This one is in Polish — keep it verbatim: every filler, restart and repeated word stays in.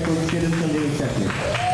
seconds, seven hundred seconds.